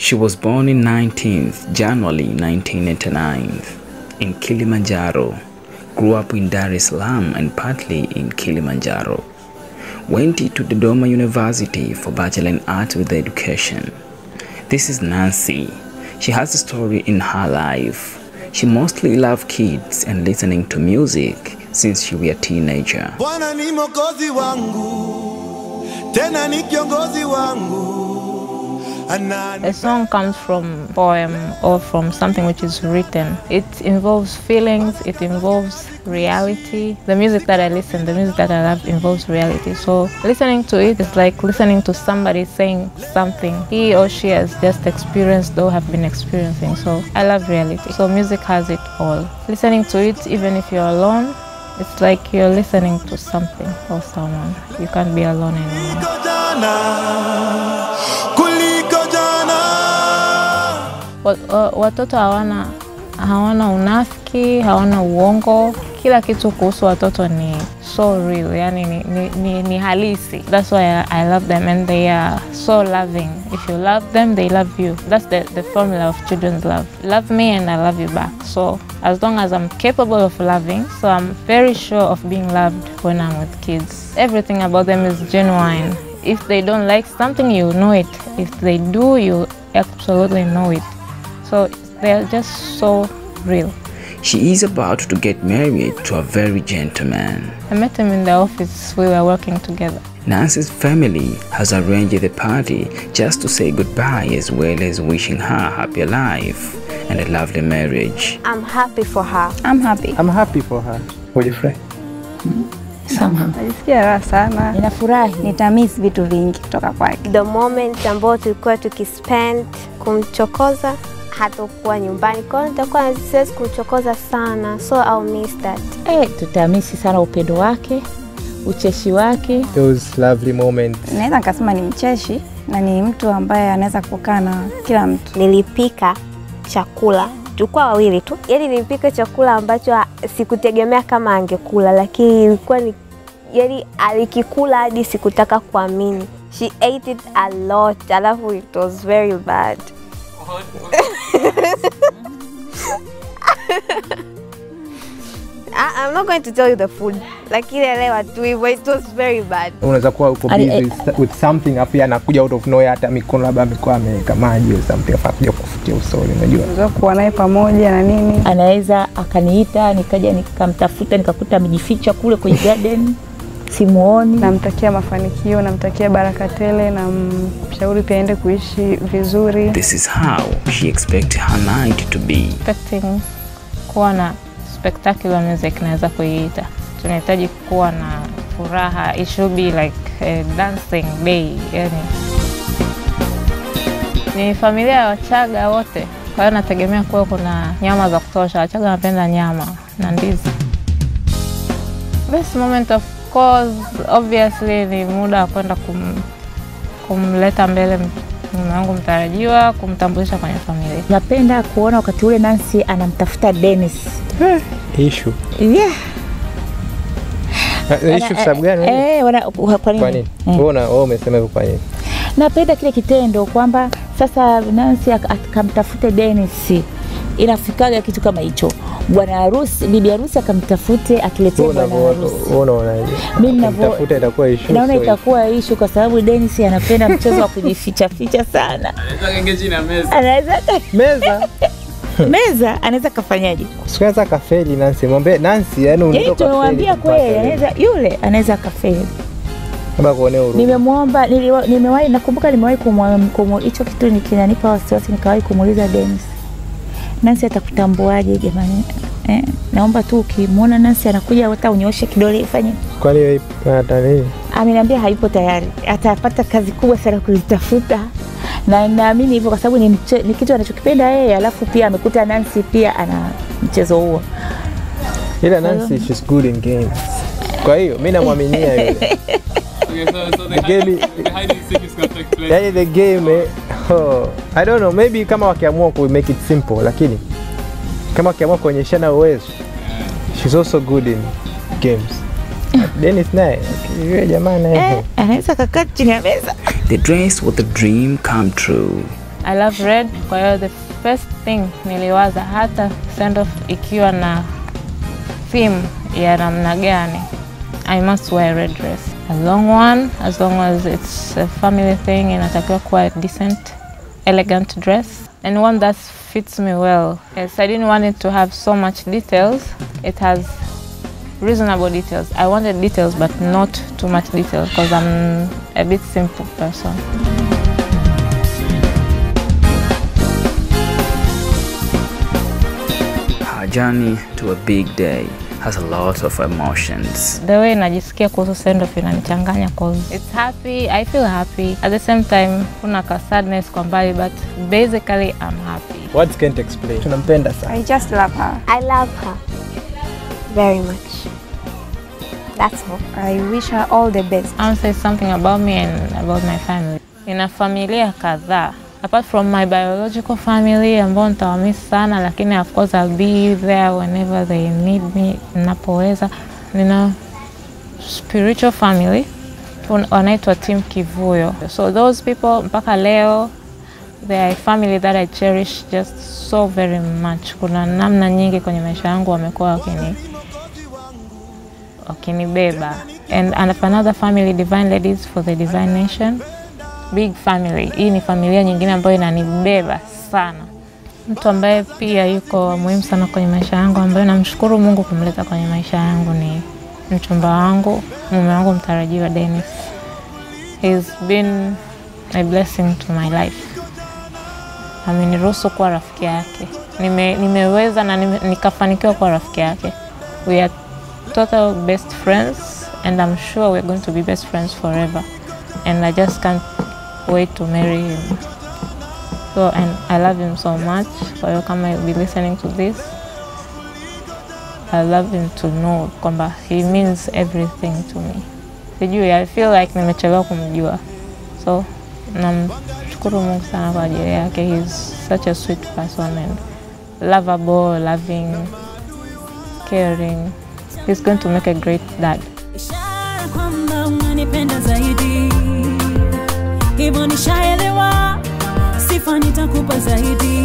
She was born in January 1989 in Kilimanjaro, grew up in Dar es Salaam and partly in Kilimanjaro. Went to Dodoma University for Bachelor in Art with Education. This is Nancy. She has a story in her life. She mostly loved kids and listening to music since she was a teenager. Bwana ni mokozi wangu, tena ni kiongozi wangu. A song comes from a poem or from something which is written. It involves feelings, it involves reality. The music that I listen, the music that I love involves reality. So listening to it is like listening to somebody saying something he or she has just experienced or have been experiencing. So I love reality. So music has it all. Listening to it, even if you're alone, it's like you're listening to something or someone. You can't be alone anymore. Watoto hawana unafiki, hawana uongo. Kila kitu kuhusu watoto ni so real, yani ni halisi. That's why I love them, and they are so loving. If you love them, they love you. That's the formula of children's love. Love me and I love you back. So as long as I'm capable of loving, so I'm very sure of being loved when I'm with kids. Everything about them is genuine. If they don't like something, you know it. If they do, you absolutely know it. So they are just so real. She is about to get married to a very gentleman. I met him in the office. We were working together. Nancy's family has arranged the party just to say goodbye, as well as wishing her a happy life and a lovely marriage. I'm happy for her. I'm happy. I'm happy for her. What your friend? Sama. Nasikia sana. Ninafurahi. Nitamiss vitu vingi kutoka kwake. The moment ambao tulikuwa tukispend kumchokoza. Hatakuwa nyumbani kwa hiyo nitakuwa siwezi kuchokoza sana, so I'll miss that. Tutamisi sana upendo wake, ucheshi wake. Those lovely moments. Naweza nikasema ni mcheshi na ni mtu ambaye anaweza kukaa na kila mtu. Nilipika chakula, tulikuwa wawili tu. Yaani nilipika chakula ambacho sikutegemea kama angekula, lakini ilikuwa ni yaani alikikula hadi sikutaka kuamini. She ate it a lot. Alafu it was very bad. I'm not going to tell you the food. Like it was very bad. Unaweza kuwa uko busy with something afu anakuja out of nowhere, hata mikono labda amekuwa ameweka maji au something afu anakuja kufutia usoni, unajua. Unaweza kuwa naye pamoja na nini? Anaweza akaniita nikaja nikamtafuta nikakuta amejificha kule kwenye garden. Simuoni. Namtakia mafanikio, namtakia baraka tele, namshauri pia aende kuishi vizuri. This is how she expects her night to be. Expecting kuwa na spectacular music naweza kuiita. Tunahitaji kuwa na furaha. It should be like a dancing day. Yani. Ni familia ya Wachaga wote. Kwa hiyo nategemea kuwa kuna nyama za kutosha. Wachaga wanapenda nyama na ndizi. Best moment of because obviously ni muda kwenda kumleta mbele mume wangu mtarajiwa, kumtambulisha kwenye familia. Napenda kuona wakati ule Nancy anamtafuta Dennis. Issue. Yeah. Issue sababu gani? Kwa nini? Unaona wewe umesema hivyo kwa nini? Napenda kile kitendo kwamba sasa Nancy akamtafute Dennis. Inafikaga kitu kama hicho. Bwana harusi, bibi harusi akamtafute akiletea bwana harusi. Unaona hiyo. Mimi ninavyotafuta itakuwa issue. Naona itakuwa issue kwa sababu Dennis anapenda mchezo wa kujificha ficha sana. Anaweza kengezi na meza. Anaweza meza. Meza anaweza kafanyaje? Siweza kafeli Nancy. Mwambie Nancy yani unataka kafeli. Nitamwambia kweli anaweza yule anaweza kafeli. Kama kuonea huruma. Nimemwomba nimewahi nakumbuka nimewahi kumwambia hicho kitu nikinanipa wasiwasi nikawahi kumuuliza Dennis. Nancy atakutambuaje jamani? Naomba tu ukimuona Nancy anakuja hata unyooshe kidole ifanye. Kwa hiyo ipo hatari. Ameniambia haipo tayari. Atapata kazi kubwa sana kuzitafuta. Na naamini hivyo kwa sababu ni kitu anachokipenda yeye, alafu pia amekuta Nancy pia ana mchezo huo. Ila Nancy she's good in games. Kwa hiyo mimi namuaminia yule. Okay, so the hide and seek is going to take place. Yeah, the game, oh, I don't know, maybe kama wakiamua ku make it simple, lakini kama wakiamua kuonyeshana uwezo, she's also good in games. Dennis naye, yule jamaa naye. Anaweza kaka chini ya meza. The dress was the dream come true. I love red. Kwa hiyo the first thing niliwaza hata send off ikiwa na theme ya namna gani, I must wear a red dress. A long one, as long as it's a family thing, inatakiwa kuwa a decent, elegant dress. And one that fits me well. Yes, I didn't want it to have so much details. It has reasonable details. I wanted details, but not too much detail, because I'm a bit simple person. Our journey to a big day has a lot of emotions. The way najisikia kuhusu send-off inanichanganya cause it's happy, I feel happy. At the same time, kuna ka sadness kwa mbali, but basically I'm happy. Words can't explain. Tunampenda sana. I just love her. I love her very much. That's all. I wish her all the best. I want to say something about me and about my family. Nina familia kadhaa. Apart from my biological family, I'm born to miss sana, lakini of course I'll be there whenever they need me, napoweza. Nina spiritual family, wanaitwa team Kivu. So those people, Mpakaleo, they are family that I cherish just so very much. Kuna namna nyingi kwenye maisha yangu wamekuwa wakinibeba. And another family, Divine Ladies for the Divine Nation. Big family. Hii ni familia nyingine ambayo inanibeba sana. Mtu ambaye pia yuko muhimu sana kwenye maisha yangu, ambaye namshukuru Mungu kumleta kwenye maisha yangu, ni mchumba wangu, mume wangu mtarajiwa Dennis. He's been a blessing to my life. Ameniruhusu kuwa rafiki yake. Nimeweza na nikafanikiwa kuwa rafiki yake. We are total best friends, and I'm sure we're going to be best friends forever. And I just can't way to marry him. So, and I love him so much. For you, come and be listening to this. I love him to know, kwamba he means everything to me. Sijui, I feel like nimechelewa kumjua. So, namshukuru Mungu sana kwa ajili yake. He's such a sweet person and lovable, loving, caring. He's going to make a great dad. Hivyo nishaelewa, sifa nitakupa zaidi.